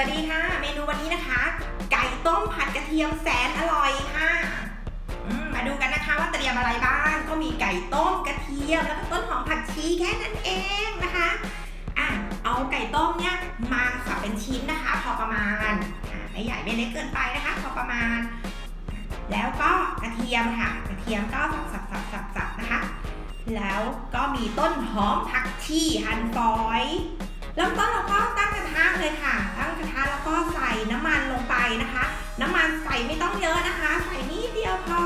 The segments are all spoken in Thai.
สวัสดีค่ะเมนูวันนี้นะคะไก่ต้มผัดกระเทียมแสนอร่อยค่ะมาดูกันนะคะว่าเตรียมอะไรบ้างก็มีไก่ต้มกระเทียมแล้วก็ต้นหอมผักชีแค่นั้นเองนะคะเอาไก่ต้มเนี่ยมาสับเป็นชิ้นนะคะพอประมาณไม่ใหญ่ไม่เล็กเกินไปนะคะพอประมาณแล้วก็กระเทียมค่ะกระเทียมก็สับนะคะแล้วก็มีต้นหอมผักชีหั่นฝอยแล้วต้นเราก็ตั้งกระทะเลยค่ะตั้งกระทะแล้วก็ใส่น้ำมันลงไปนะคะน้ำมันใส่ไม่ต้องเยอะนะคะใส่นิดเดียวพอ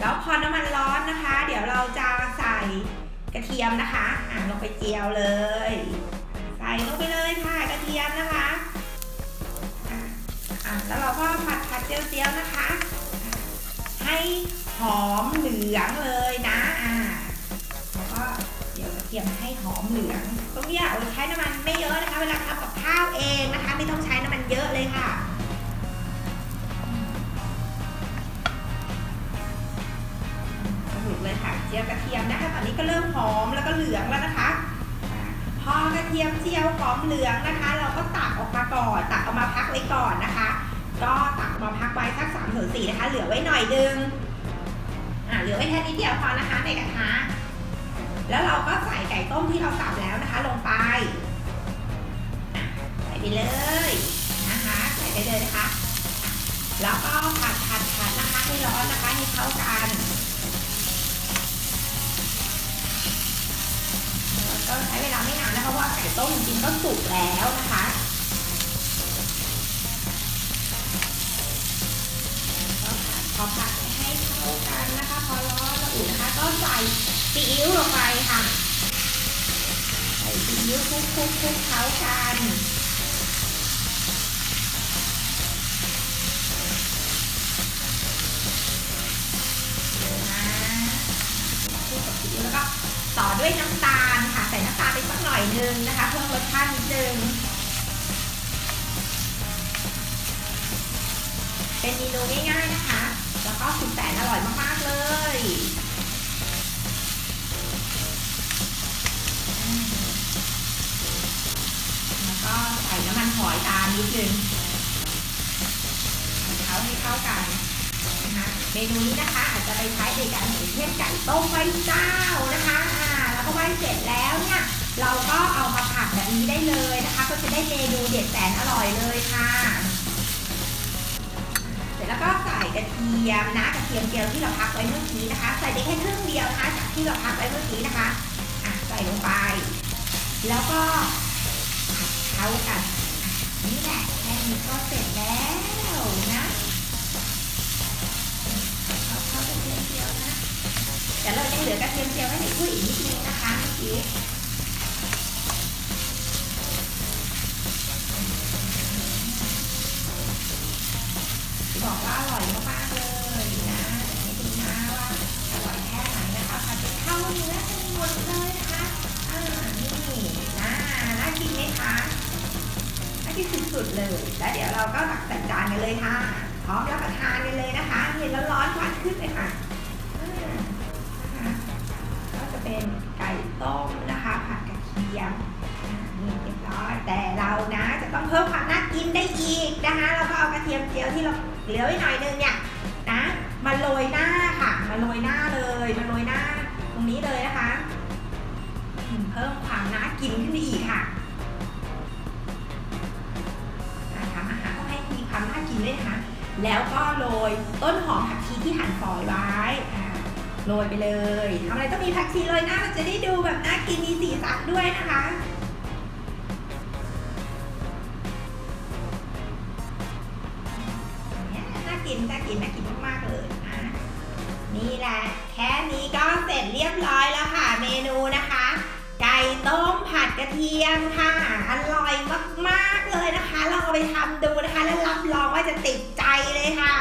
แล้วพอน้ำมันร้อนนะคะเดี๋ยวเราจะใส่กระเทียมนะคะลงไปเจียวเลยใส่ลงไปเลยค่ะกระเทียมนะคะแล้วเราก็ผัดเจียวนะคะให้หอมเหลืองเลยนะแล้วก็เทียมให้หอมเหลืองตรงนี้ใช้น้ำมันไม่เยอะนะคะเวลาทำกับข้าวเองนะคะไม่ต้องใช้น้ำมันเยอะเลยค่ะถูกเลยค่ะเจียวกระเทียมนะคะตอนนี้ก็เริ่มหอมแล้วก็เหลืองแล้วนะคะพอกระเทียมเจียวหอมเหลืองนะคะเราก็ตักออกมาก่อนตักออกมาพักไว้ก่อนนะคะก็ตักมาพักไว้สัก3-4นะคะเหลือไว้หน่อยนึงเหลือไว้แค่นิดเดียวพอนะคะในกระทะแล้วเราก็ใส่ไก่ต้มที่เราสับแล้วนะคะลงไปใส่ไปเลยนะคะใส่ไปเลยนะคะแล้วก็ผัดนะคะให้ร้อนนะคะให้เข้ากันก็ใช้เวลาไม่นานนะคะเพราะว่าไก่ต้มจริงๆก็สุกแล้วนะคะก็ผัดให้เข้ากันนะคะพอร้อนแล้วอุ่นนะคะก็ใส่ซีอิ๊วลงไปค่ะใส่ซีอิ๊วคลุกเข้ากันคลุกกับซีอิ๊วแล้วก็ต่อด้วยน้ำตาลค่ะใส่น้ำตาลไปสักหน่อยนึงนะคะเพิ่มรสชาตินิดนึงเป็นเมนูง่ายๆนะคะแล้วก็สุดแสนอร่อยมากๆเลยก็ใส่น้ำมันหอยตามนิดนึงเขาให้เข้ากันนะคะเมนูนี้นะคะอาจจะไปใช้ในการหุงเช่นไก่ต้มไหว้เจ้านะคะแล้วก็ไหว้เสร็จแล้วเนี่ยเราก็เอามาผัดแบบนี้ได้เลยนะคะก็จะได้เมนูเด็ดแสนอร่อยเลยค่ะเสร็จแล้วก็ใส่กระเทียมนะกระเทียมเจียวที่เราพักไว้เมื่อกี้นะคะใส่ได้แค่ครึ่งเดียวนะคะจากที่เราพักไว้เมื่อกี้นะคะใส่ลงไปแล้วก็เข้ากันนี่แหละแค่นี้ก็เสร็จแล้วนะเข้าไปกระเทียมเจียวนะแต่เรายังเหลือกระเทียมเจียวไว้ในถ้วยอีกนิดนึงนะคะอีกบอกว่าอร่อยมากๆเลยนะให้ดูนะว่าอร่อยแค่ไหนนะคะผัดจนเข้าเนื้อจนหมดเลยนะคะนี่นะน่ากินไหมคะที่สุดๆเลยแล้วเดี๋ยวเราก็ตักใส่จานกันเลยค่ะพร้อมรับประทานกันเลยนะคะเห็นร้อนๆหวานขึ้นเลยค่ะก็จะเป็นไก่ต้มนะคะผัดกระเทียมนี่เรียบร้อยแต่เรานะจะต้องเพิ่มความน่ากินได้อีกนะคะเราก็เอากระเทียมเจียวที่เราเหลือไว้หน่อยนึงเนี่ยนะมาโรยหน้าค่ะมาโรยหน้าเลยมาโรยหน้าตรงนี้เลยนะคะเพิ่มความน่ากินขึ้นไปอีกค่ะน่ากินเลยค่ะแล้วก็โรยต้นหอมผักชีที่หั่นฝอยไว้โรยไปเลยทำอะไรต้องมีผักชีโรยหน้าเราจะได้ดูแบบน่ากินมีสีสันด้วยนะคะน่ากินมากๆเลยนะนี่แหละแค่นี้ก็เสร็จเรียบร้อยแล้วค่ะเมนูนะคะไก่ต้มผัดกระเทียมค่ะอร่อยมากๆเลยนะคะลองเอาไปทำดูนะคะแล้วรับรองว่าจะติดใจเลยค่ะ